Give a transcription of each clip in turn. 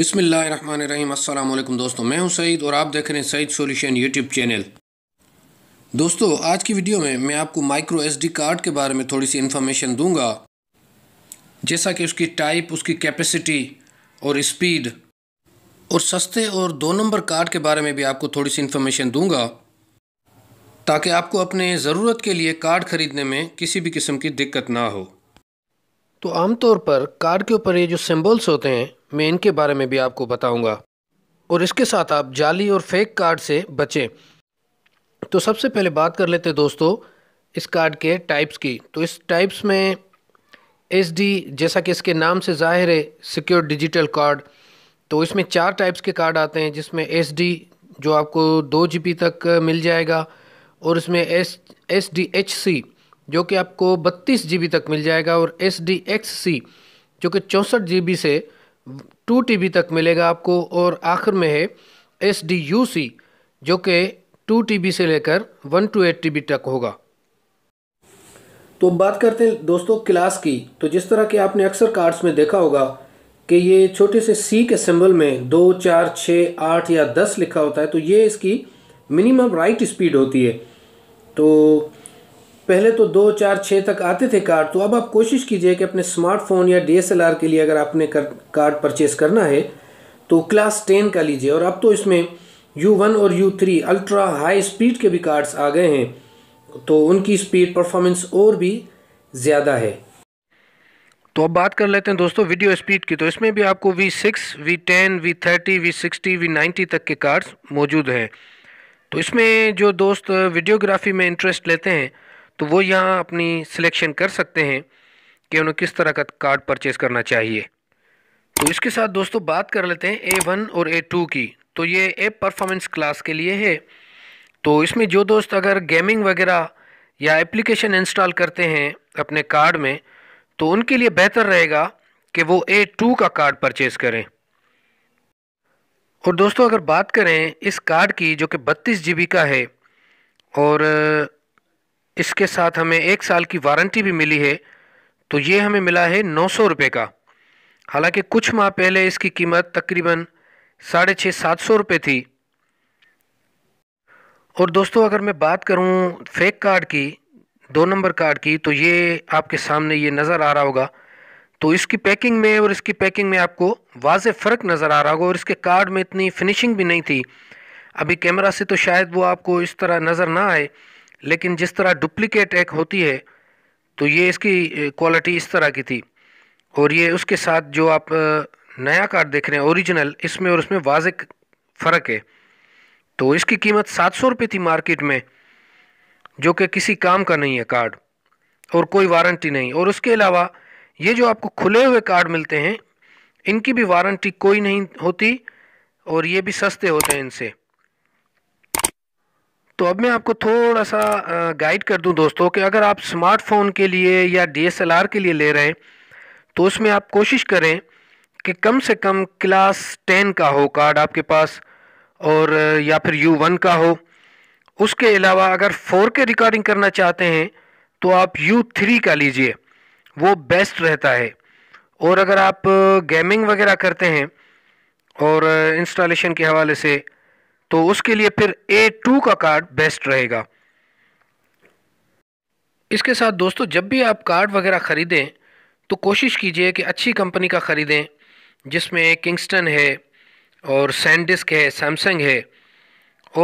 बिस्मिल्लाहिर्रहमानिर्रहीम। अस्सलाम वालेकुम दोस्तों, मैं हूं सईद और आप देख रहे हैं सईद सॉल्यूशन यूट्यूब चैनल। दोस्तों, आज की वीडियो में मैं आपको माइक्रो एसडी कार्ड के बारे में थोड़ी सी इन्फॉर्मेशन दूंगा, जैसा कि उसकी टाइप, उसकी कैपेसिटी और स्पीड, और सस्ते और 2 नंबर कार्ड के बारे में भी आपको थोड़ी सी इन्फॉर्मेशन दूंगा, ताकि आपको अपने ज़रूरत के लिए कार्ड ख़रीदने में किसी भी किस्म की दिक्कत ना हो। तो आमतौर पर कार्ड के ऊपर ये जो सिंबल्स होते हैं, मैं इनके बारे में भी आपको बताऊंगा, और इसके साथ आप जाली और फेक कार्ड से बचें। तो सबसे पहले बात कर लेते हैं दोस्तों इस कार्ड के टाइप्स की। तो इस टाइप्स में एसडी, जैसा कि इसके नाम से जाहिर है, सिक्योर डिजिटल कार्ड, तो इसमें 4 टाइप्स के कार्ड आते हैं, जिसमें एसडी जो आपको 2 GB तक मिल जाएगा, और इसमें एसडीएचसी जो कि आपको 32 GB तक मिल जाएगा, और एसडीएक्ससी जो कि 64 GB से 2 TB तक मिलेगा आपको, और आखिर में है एसडीयूसी जो कि 2 TB से लेकर 128 TB तक होगा। तो बात करते हैं दोस्तों क्लास की। तो जिस तरह के आपने अक्सर कार्ड्स में देखा होगा कि ये छोटे से सी के सिंबल में 2, 4, 6, 8 या 10 लिखा होता है, तो ये इसकी मिनिमम राइट स्पीड होती है। तो पहले तो 2, 4, 6 तक आते थे कार्ड, तो अब आप कोशिश कीजिए कि अपने स्मार्टफोन या DSLR के लिए अगर आपने कार्ड परचेस करना है तो क्लास 10 का लीजिए। और अब तो इसमें U1 और U3 अल्ट्रा हाई स्पीड के भी कार्ड्स आ गए हैं, तो उनकी स्पीड परफॉर्मेंस और भी ज़्यादा है। तो अब बात कर लेते हैं दोस्तों वीडियो स्पीड की। तो इसमें भी आपको V6, V10, V30, V60, V90 तक के कार्ड्स मौजूद हैं। तो इसमें जो दोस्त वीडियोग्राफी में इंटरेस्ट लेते हैं, तो वो यहाँ अपनी सिलेक्शन कर सकते हैं कि उन्हें किस तरह का कार्ड परचेस करना चाहिए। तो इसके साथ दोस्तों बात कर लेते हैं A1 और A2 की। तो ये ए परफॉर्मेंस क्लास के लिए है। तो इसमें जो दोस्त अगर गेमिंग वगैरह या एप्लीकेशन इंस्टॉल करते हैं अपने कार्ड में, तो उनके लिए बेहतर रहेगा कि वो A2 का कार्ड परचेस करें। और दोस्तों अगर बात करें इस कार्ड की जो कि 32 GB का है, और इसके साथ हमें 1 साल की वारंटी भी मिली है, तो ये हमें मिला है 900 रुपये का। हालांकि कुछ माह पहले इसकी कीमत तकरीबन 650-700 रुपये थी। और दोस्तों अगर मैं बात करूं फेक कार्ड की, 2 नंबर कार्ड की, तो ये आपके सामने ये नज़र आ रहा होगा। तो इसकी पैकिंग में और इसकी पैकिंग में आपको वाज़े फ़र्क नज़र आ रहा होगा, और इसके कार्ड में इतनी फिनिशिंग भी नहीं थी। अभी कैमरा से तो शायद वो आपको इस तरह नज़र ना आए, लेकिन जिस तरह डुप्लिकेट एक होती है, तो ये इसकी क्वालिटी इस तरह की थी। और ये उसके साथ जो आप नया कार्ड देख रहे हैं ओरिजिनल, इसमें और उसमें वाज़े फ़र्क है। तो इसकी कीमत 700 रुपये थी मार्केट में, जो कि किसी काम का नहीं है कार्ड, और कोई वारंटी नहीं। और उसके अलावा ये जो आपको खुले हुए कार्ड मिलते हैं, इनकी भी वारंटी कोई नहीं होती, और ये भी सस्ते होते हैं इनसे। तो अब मैं आपको थोड़ा सा गाइड कर दूं दोस्तों कि अगर आप स्मार्टफोन के लिए या DSLR के लिए ले रहे हैं, तो उसमें आप कोशिश करें कि कम से कम क्लास 10 का हो कार्ड आपके पास, और या फिर U1 का हो। उसके अलावा अगर 4K रिकॉर्डिंग करना चाहते हैं, तो आप U3 का लीजिए, वो बेस्ट रहता है। और अगर आप गेमिंग वगैरह करते हैं और इंस्टॉलेशन के हवाले से, तो उसके लिए फिर A2 का कार्ड बेस्ट रहेगा। इसके साथ दोस्तों जब भी आप कार्ड वगैरह ख़रीदें, तो कोशिश कीजिए कि अच्छी कंपनी का ख़रीदें, जिसमें किंगस्टन है और सैनडिस्क है, सैमसंग है,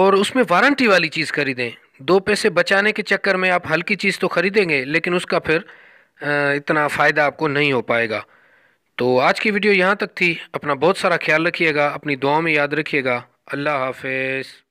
और उसमें वारंटी वाली चीज़ ख़रीदें। 2 पैसे बचाने के चक्कर में आप हल्की चीज़ तो ख़रीदेंगे, लेकिन उसका फिर इतना फ़ायदा आपको नहीं हो पाएगा। तो आज की वीडियो यहाँ तक थी। अपना बहुत सारा ख्याल रखिएगा, अपनी दुआ में याद रखिएगा। अल्लाह हाफ़िज़।